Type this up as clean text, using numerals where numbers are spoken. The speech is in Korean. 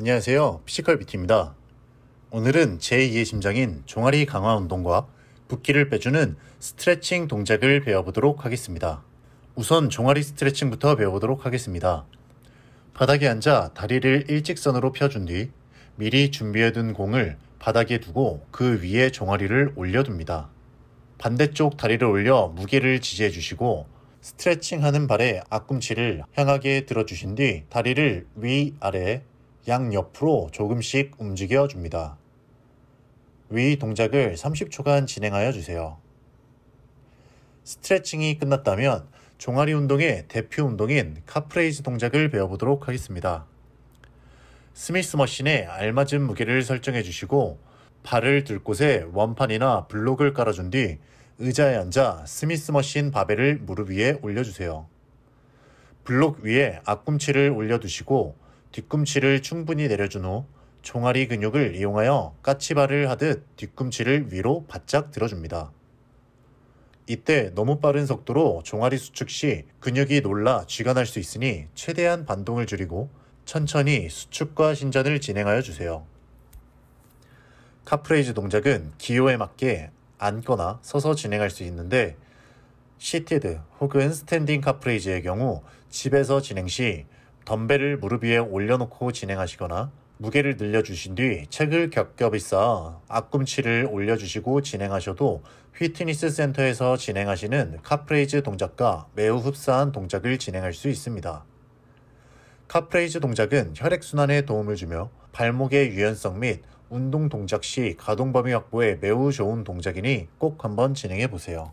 안녕하세요, 피지컬 BT입니다. 오늘은 제2의 심장인 종아리 강화 운동과 붓기를 빼주는 스트레칭 동작을 배워보도록 하겠습니다. 우선 종아리 스트레칭부터 배워보도록 하겠습니다. 바닥에 앉아 다리를 일직선으로 펴준 뒤 미리 준비해둔 공을 바닥에 두고 그 위에 종아리를 올려둡니다. 반대쪽 다리를 올려 무게를 지지해주시고 스트레칭하는 발의 앞꿈치를 향하게 들어주신 뒤 다리를 위, 아래, 양옆으로 조금씩 움직여줍니다. 위 동작을 30초간 진행하여 주세요. 스트레칭이 끝났다면 종아리 운동의 대표 운동인 카프레이즈 동작을 배워보도록 하겠습니다. 스미스 머신에 알맞은 무게를 설정해 주시고 발을 들 곳에 원판이나 블록을 깔아준 뒤 의자에 앉아 스미스 머신 바벨을 무릎 위에 올려주세요. 블록 위에 앞꿈치를 올려두시고 뒤꿈치를 충분히 내려준 후 종아리 근육을 이용하여 까치발을 하듯 뒤꿈치를 위로 바짝 들어줍니다. 이때 너무 빠른 속도로 종아리 수축 시 근육이 놀라 쥐가 날 수 있으니 최대한 반동을 줄이고 천천히 수축과 신전을 진행하여 주세요. 카프레이즈 동작은 기호에 맞게 앉거나 서서 진행할 수 있는데 시티드 혹은 스탠딩 카프레이즈의 경우 집에서 진행 시 덤벨을 무릎 위에 올려놓고 진행하시거나 무게를 늘려주신 뒤 책을 겹겹이 쌓아 앞꿈치를 올려주시고 진행하셔도 휘트니스 센터에서 진행하시는 카프레이즈 동작과 매우 흡사한 동작을 진행할 수 있습니다. 카프레이즈 동작은 혈액순환에 도움을 주며 발목의 유연성 및 운동 동작 시 가동 범위 확보에 매우 좋은 동작이니 꼭 한번 진행해 보세요.